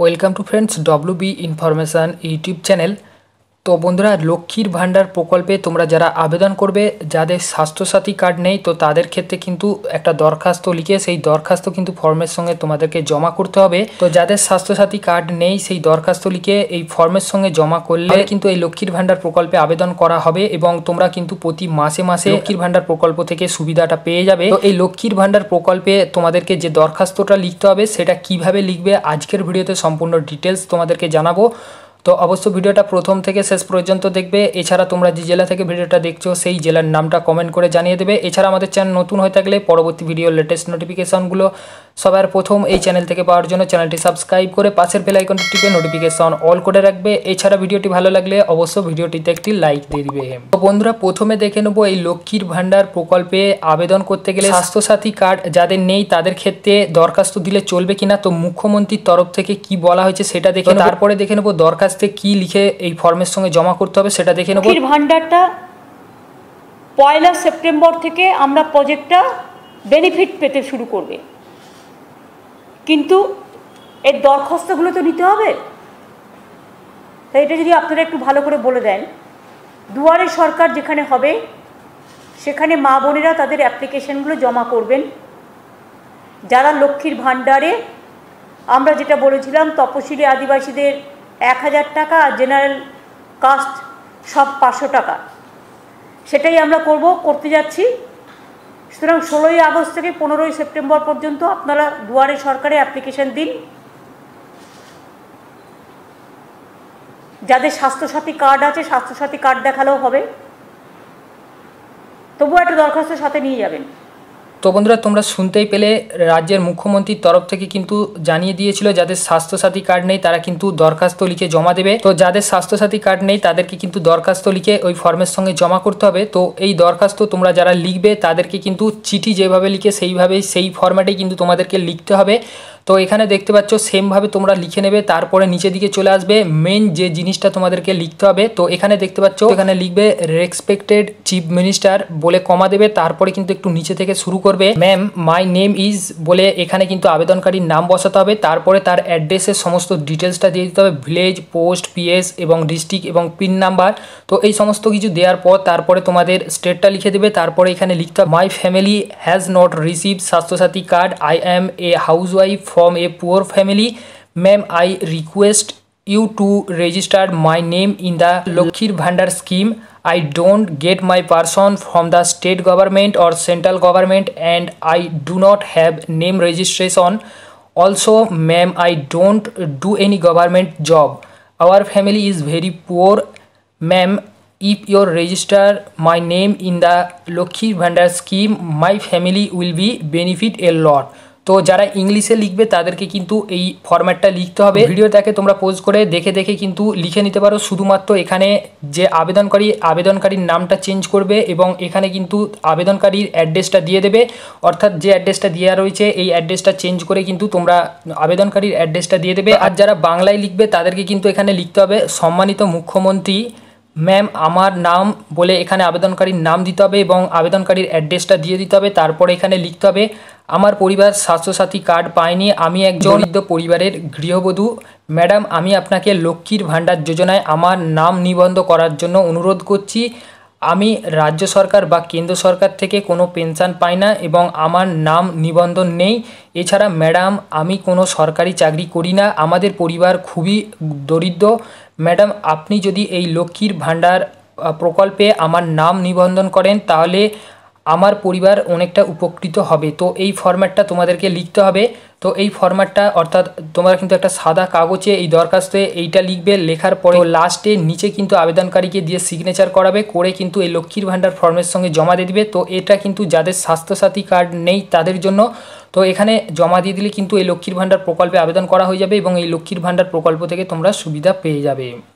Welcome to friends W B information YouTube channel. तो बंधुरा लक्ष्मीर भाण्डार प्रकल्पे तुम्हारा जरा आवेदन करबे जादेर स्वास्थ्य साथी कार्ड नहीं तो तादेर क्षेत्रे किन्तु एकटा दरखास्त लिखे सेई दरखास्त किन्तु फर्मेर संगे तुम्हादेरके जमा करते होबे। तो जादेर स्वास्थ्य साथी कार्ड नहीं सेई दरखास्त लिखे एई फर्मेर संगे जमा करले किन्तु एई लक्ष्मीर भाण्डार प्रकल्पे आवेदन करा होबे एबं तोमरा किन्तु प्रति मासे मासे लक्ष्मीर भाण्डार प्रकल्प थेके सुविधाटा पेये जाबे। तो एई लक्ष्मीर भाण्डार प्रकल्पे तुम्हादेरके जे दरखास्तटा लिखते होबे सेटा किभाबे लिखबे आजकेर भिडियोते सम्पूर्ण डिटेल्स तुम्हादेरके जानाबो। तो अवश्य भिडियोटा प्रथम थेके शेष पर्यन्त देखबे। एछाड़ा तोमरा जे जेला थेके भिडियोटा देखछो सेई जेलार नामटा कमेंट करे जानिये देबे। एछाड़ा आमादेर चैनल नतून हये थाकले परबर्ती भिडियो लेटेस्ट नोटिफिकेशनगुलो सबार प्रथम एई चैनल थेके पाओयार जोन्नो चैनलटी सबस्क्राइब करे पाशेर बेल आइकनटी टिपे नोटिफिकेशन अल करे राखबे। एछाड़ा भिडियोटी भालो लागले अवश्य भिडियोटीते एकटी लाइक दिये दिबे। तो बंधुरा प्रथमे देखे नेब एई लक्ष्मीर भाण्डार प्रकल्पे आवेदन करते गेले स्वास्थ्य साथी कार्ड जादेर नेई तादेर क्षेत्रे दरखास्त दिले चलबे किना। तो मुख्यमंत्रीर तरफ थेके कि बला हयेछे सेटा देखे नेब, तारपरे देखे नेब दरखास्त কি লিখে এই ফর্মের সঙ্গে জমা করতে হবে সেটা দেখে নেব। লক্ষ্মীর ভান্ডারটা ১ সেপ্টেম্বর থেকে আমরা প্রজেক্টটা বেনিফিট পেতে শুরু করবে, কিন্তু এই দরখাস্তগুলো তো নিতে হবে। তাই এটা যদি আপনারা একটু ভালো করে বলে দেন, দুয়ারে সরকার যেখানে হবে সেখানে মা বোনেরা তাদের অ্যাপ্লিকেশনগুলো জমা করবেন। যারা লক্ষ্মীর ভান্ডারে আমরা যেটা বলেছিলাম তপশিলি আদিবাসীদের ১০০০ টাকা আর জেনারেল কাস্ট সব ৫০০ টাকা, সেটাই আমরা করতে যাচ্ছি। সুতরাং ১৬ই আগস্ট থেকে ১৫ই সেপ্টেম্বর পর্যন্ত আপনারা দুয়ারে সরকারে অ্যাপ্লিকেশন দিন। যাদের স্বাস্থ্যসাথী কার্ড আছে স্বাস্থ্যসাথী কার্ড দেখালেও হবে, তবুও একটা দরখাস্ত সাথে নিয়ে যাবেন। तो बंधुरा तुम्हारा सुनते ही पेले राज्य मुख्यमंत्री तरफ थेके किन्तु जानिये दिएछिलो जादेर स्वास्थ्य साथी कार्ड नहीं तारा किन्तु दरखास्त लिखे जमा देबे। तो जादेर स्वास्थ्य साथी कार्ड नहीं तादेरके किन्तु दरखास्त लिखे ओई फर्मेर संगे जमा करते होबे। तो एई दरखास्त तोमरा जारा लिखबे तादेरके किन्तु चिठी जेभाबे लिखे सेइभाबेई सेई फर्मेटेई किन्तु तोमादेरके लिखते होबे। तो एखाने देखते पाच्चो सेम भावे तोमरा लिखे नेबे, तारपरे नीचे दिके चले आसबे मेन जे जिनिसटा तोमादेरके लिखते होबे। तो एखाने देखते पाच्चो एखाने लिखबे रेसपेक्टेड चीफ मिनिस्टर बोले कमा देबे, तारपरे किन्तु एकटु नीचे थेके शुरू करबे मैम माई नेम इज बोले एखाने किन्तु आवेदनकारीर नाम बसाते होबे। तारपरे तार एड्रेसेर समस्त डिटेल्सटा दिये दिते होबे विलेज पोस्ट पीएस एबं डिस्ट्रिक्ट एबं पिन नम्बर। तो एई समस्त किछु देওয়ার পর তারপরে তোমাদের স্টেটটা লিখে দেবে। তারপরে এখানে লিখতে হবে my family has not received Swasthya Sathi card I am a housewife from a poor family ma'am I request you to register my name in the Lokkhir Bhandar scheme I don't get my person from the state government or central government and I do not have name registration also ma'am I don't do any government job our family is very poor ma'am if you register my name in the Lokkhir Bhandar scheme my family will be benefit a lot। তো যারা ইংলিশে লিখবে তাদেরকে কিন্তু এই ফরম্যাটটা লিখতে হবে। ভিডিওটাকে তোমরা পজ করে দেখে দেখে কিন্তু লিখে নিতে পারো। শুধুমাত্র এখানে যে আবেদনকারীর নামটা চেঞ্জ করবে এবং এখানে কিন্তু আবেদনকারীর অ্যাড্রেসটা দিয়ে দেবে, অর্থাৎ যে অ্যাড্রেসটা দেওয়া রয়েছে এই অ্যাড্রেসটা চেঞ্জ করে কিন্তু তোমরা আবেদনকারীর অ্যাড্রেসটা দিয়ে দেবে। আর যারা বাংলায় লিখবে তাদেরকে কিন্তু এখানে লিখতে হবে সম্মানিত মুখ্যমন্ত্রী मैम आमार नाम बोले एखाने आवेदनकारी नाम दिते होबे एबं आवेदनकारीर एड्रेसटा दिये दिते होबे। तारपरे एखाने लिखते होबे आमार परिवार स्वास्थ्यसाथी कार्ड पायनि आमी एकजन दरिद्र परिवारेर गृहबधू मैडम आमी आपनाके लक्ष्मीर भाण्डार योजनाय आमार नाम निबंध करार जोन्नो अनुरोध करछि। आमी राज्य सरकार बा केंद्र सरकार थेके कोनो पेंशन पाई ना एबं आमार नाम निबंधन नेई। एछाड़ा मैडम आमी कोनो सरकारी चाकरी करी ना, आमादेर परिवार खुबই दरिद्र मैडम आपनी जदि एई लक्ष्मीर भाण्डार प्रकल्पे आमार नाम निबंधन करें ताहले आमार परिवार अनेकटा उपकृत होबे। तो एई फर्मेटटा तोमादेरके लिखते होबे। तो एई फर्मेटटा अर्थात तोमरा किन्तु एकटा सादा कागजे एई दरखास्ते एइटा लिखबे। लेखार परे तो लास्टे नीचे किन्तु आवेदनकारीके दिये सिग्नेचार कराबे, करे किन्तु एई लक्ष्मीर भाण्डार फर्मेर संगे जमा दिये दिबे। तो एटा किन्तु जादेर स्वास्थ्यसाथी कार्ड नेई तादेर जोन्नो। तो एखाने जमा दिये दिले किन्तु एई लक्ष्मीर भाण्डार प्रकल्पे आवेदन करा हये जाबे एबं एई लक्ष्मीर भाण्डार प्रकल्प थेके तोमरा सुविधा पेये जाबे।